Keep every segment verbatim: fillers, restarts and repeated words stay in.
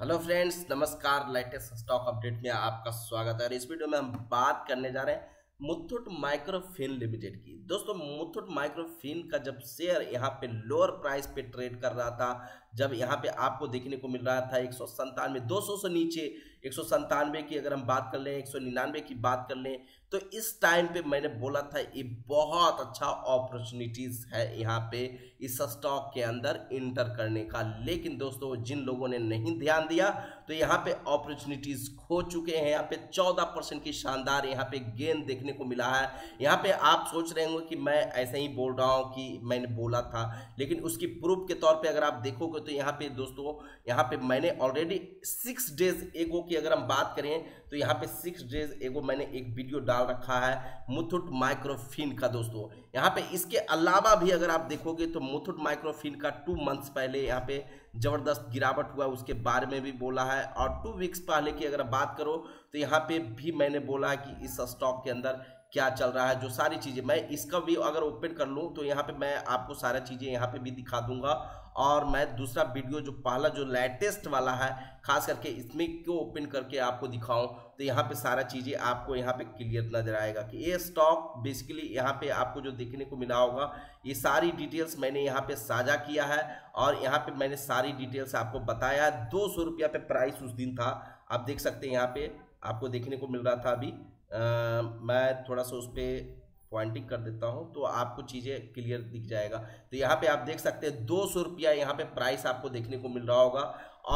Hello friends, नमस्कार। Latest stock update में आपका स्वागत है और इस वीडियो में हम बात करने जा रहे हैं मुथूट माइक्रोफिन लिमिटेड की। दोस्तों, मुथूट माइक्रोफिन का जब शेयर यहां पे लोअर प्राइस पे ट्रेड कर रहा था, जब यहां पे आपको देखने को मिल रहा था एक सौ संतानवे दो सौ से नीचे एक सौ संतानवे की अगर हम बात कर लें, एक सौ निन्यानवे की बात कर लें, तो इस टाइम पे मैंने बोला था ये बहुत अच्छा अपॉर्चुनिटीज़ है यहाँ पे इस स्टॉक के अंदर इंटर करने का। लेकिन दोस्तों, जिन लोगों ने नहीं ध्यान दिया तो यहाँ पे अपॉर्चुनिटीज़ खो चुके हैं। यहाँ पे चौदह परसेंट की शानदार यहाँ पे गेन देखने को मिला है। यहाँ पे आप सोच रहे होंगे कि मैं ऐसे ही बोल रहा हूँ कि मैंने बोला था, लेकिन उसकी प्रूफ के तौर पर अगर आप देखोगे तो यहाँ पे दोस्तों, यहाँ पे मैंने ऑलरेडी सिक्स डेज एगो की अगर हम बात करें तो यहाँ पे सिक्स डेज एगो मैंने एक वीडियो डाल रखा है मुथूट माइक्रोफिन का। दोस्तों, यहाँ पे इसके अलावा भी अगर आप देखोगे तो मुथूट माइक्रोफिन का टू मंथ्स पहले यहाँ पे जबरदस्त गिरावट हुआ, उसके बारे में भी बोला है। और टू वीक्स पहले की अगर बात करो तो यहाँ पे भी मैंने बोला है कि इस स्टॉक के अंदर क्या चल रहा है, जो सारी चीज़ें। मैं इसका भी अगर ओपन कर लूँ तो यहाँ पे मैं आपको सारा चीज़ें यहाँ पे भी दिखा दूंगा। और मैं दूसरा वीडियो जो पहला जो लेटेस्ट वाला है खास करके इसमें क्यों ओपन करके आपको दिखाऊं, तो यहाँ पे सारा चीज़ें आपको यहाँ पे क्लियर नजर आएगा कि ये स्टॉक बेसिकली यहाँ पे आपको जो देखने को मिला होगा ये सारी डिटेल्स मैंने यहाँ पे साझा किया है और यहाँ पे मैंने सारी डिटेल्स आपको बताया है। दो सौ रुपया पे प्राइस उस दिन था, आप देख सकते हैं यहाँ पे आपको देखने को मिल रहा था। अभी आ, मैं थोड़ा सा उस पर पॉइंटिंग कर देता हूं तो आपको चीज़ें क्लियर दिख जाएगा। तो यहाँ पे आप देख सकते हैं दो सौ रुपया यहाँ पे प्राइस आपको देखने को मिल रहा होगा।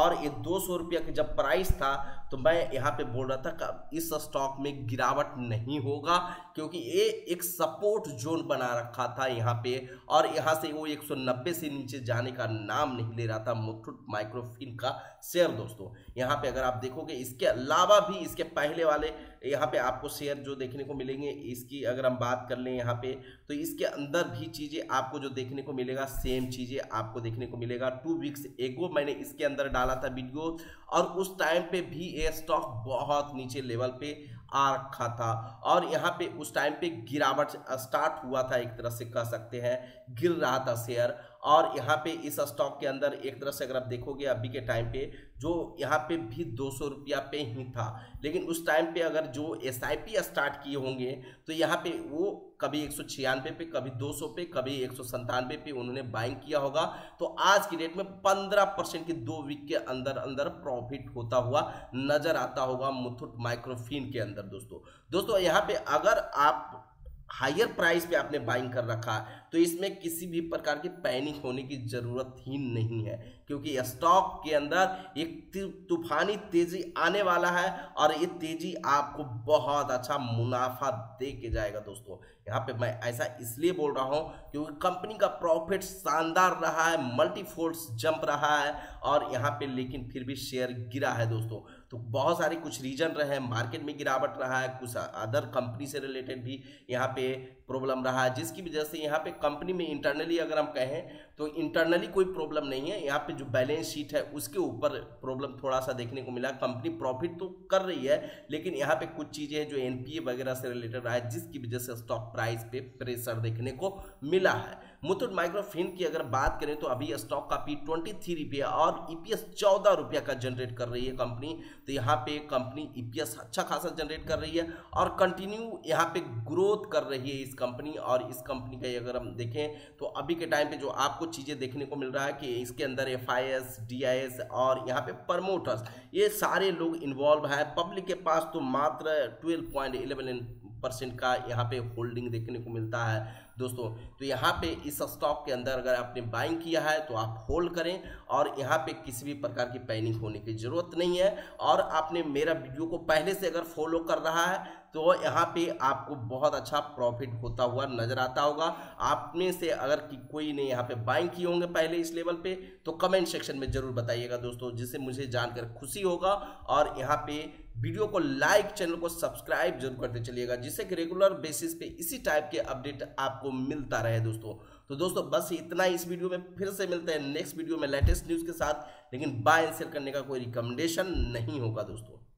और ये दो सौ रुपया का जब प्राइस था तो मैं यहाँ पे बोल रहा था कि इस स्टॉक में गिरावट नहीं होगा, क्योंकि ये एक सपोर्ट जोन बना रखा था यहाँ पे और यहाँ से वो एक सौ नब्बे से नीचे जाने का नाम नहीं ले रहा था मुथूट माइक्रोफिन का शेयर। दोस्तों, यहाँ पे अगर आप देखोगे इसके अलावा भी इसके पहले वाले यहाँ पे आपको शेयर जो देखने को मिलेंगे, इसकी अगर हम बात कर लें यहाँ पे तो इसके अंदर भी चीज़ें आपको जो देखने को मिलेगा सेम चीज़ें आपको देखने को मिलेगा। टू वीक्स एगो मैंने इसके अंदर डाला था वीडियो और उस टाइम पे भी ये स्टॉक बहुत नीचे लेवल पे आ रखा था और यहाँ पे उस टाइम पे गिरावट स्टार्ट हुआ था, एक तरह से कह सकते हैं गिर रहा था शेयर। और यहाँ पे इस स्टॉक के अंदर एक तरह से अगर आप देखोगे अभी के टाइम पे जो यहाँ पे भी दो सौ रुपया पे ही था, लेकिन उस टाइम पे अगर जो एस आई पी स्टार्ट किए होंगे तो यहाँ पे वो कभी एक सौ छियानवे पे, कभी दो सौ पे, कभी एक सौ संतानवे पे उन्होंने बाइंग किया होगा। तो आज की डेट में पंद्रह परसेंट के दो वीक के अंदर अंदर प्रॉफिट होता हुआ नजर आता होगा मुथूट माइक्रोफिन के अंदर। दोस्तों दोस्तों यहाँ पे अगर आप हायर प्राइस पे आपने बाइंग कर रखा है तो इसमें किसी भी प्रकार की पैनिक होने की ज़रूरत ही नहीं है, क्योंकि स्टॉक के अंदर एक तूफानी तेज़ी आने वाला है और ये तेज़ी आपको बहुत अच्छा मुनाफा दे के जाएगा। दोस्तों, यहाँ पे मैं ऐसा इसलिए बोल रहा हूँ क्योंकि कंपनी का प्रॉफिट शानदार रहा है, मल्टीफोल्ड्स जंप रहा है और यहाँ पे लेकिन फिर भी शेयर गिरा है। दोस्तों, तो बहुत सारे कुछ रीजन रहे हैं, मार्केट में गिरावट रहा है, कुछ अदर कंपनी से रिलेटेड भी यहाँ पे प्रॉब्लम रहा है, जिसकी वजह से यहाँ पे कंपनी में इंटरनली अगर हम कहें तो इंटरनली कोई प्रॉब्लम नहीं है। यहाँ पे जो बैलेंस शीट है उसके ऊपर प्रॉब्लम थोड़ा सा देखने को मिला। कंपनी प्रॉफिट तो कर रही है लेकिन यहाँ पे कुछ चीज़ें हैं जो एनपीए वगैरह से रिलेटेड रहा है, जिसकी वजह से स्टॉक प्राइस पे प्रेशर देखने को मिला है। मुथूट माइक्रोफिन की अगर बात करें तो अभी स्टॉक का पी ट्वेंटी थ्री पे और ईपीएस चौदह रुपया का जनरेट कर रही है कंपनी। तो यहाँ पे कंपनी ईपीएस अच्छा खासा जनरेट कर रही है और कंटिन्यू यहाँ पे ग्रोथ कर रही है इस कंपनी। और इस कंपनी का अगर हम देखें तो अभी के टाइम पे जो आपको चीज़ें देखने को मिल रहा है कि इसके अंदर F I S D I S और यहाँ पे प्रमोटर्स ये सारे लोग इन्वॉल्व है। पब्लिक के पास तो मात्र ट्वेल्व पॉइंट इलेवन परसेंट का यहाँ पे होल्डिंग देखने को मिलता है। दोस्तों, तो यहाँ पे इस स्टॉक के अंदर अगर आपने बाइंग किया है तो आप होल्ड करें और यहाँ पे किसी भी प्रकार की पैनिक होने की ज़रूरत नहीं है। और आपने मेरा वीडियो को पहले से अगर फॉलो कर रहा है तो यहाँ पे आपको बहुत अच्छा प्रॉफिट होता हुआ नज़र आता होगा। आप में से अगर कोई ने यहाँ पे बाइंग किए होंगे पहले इस लेवल पे तो कमेंट सेक्शन में ज़रूर बताइएगा दोस्तों, जिससे मुझे जानकर खुशी होगा। और यहाँ पे वीडियो को लाइक, चैनल को सब्सक्राइब जरूर करते चलिएगा, जिससे कि रेगुलर बेसिस पे इसी टाइप के अपडेट आपको मिलता रहे। दोस्तों, तो दोस्तों बस इतना इस वीडियो में, फिर से मिलते हैं नेक्स्ट वीडियो में लेटेस्ट न्यूज़ के साथ। लेकिन बाय एंड सेल करने का कोई रिकमेंडेशन नहीं होगा दोस्तों।